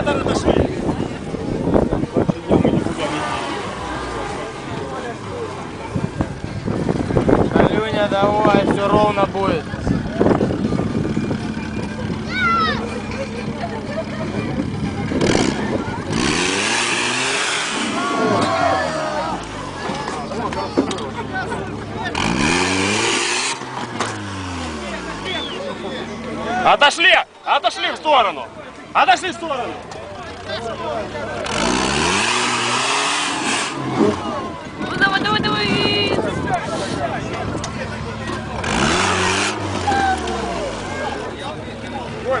Навигатора нашли. Калюня, давай, все ровно будет. Отошли! Отошли в сторону! Отошли в сторону! Ну, давай, давай, давай! Ой,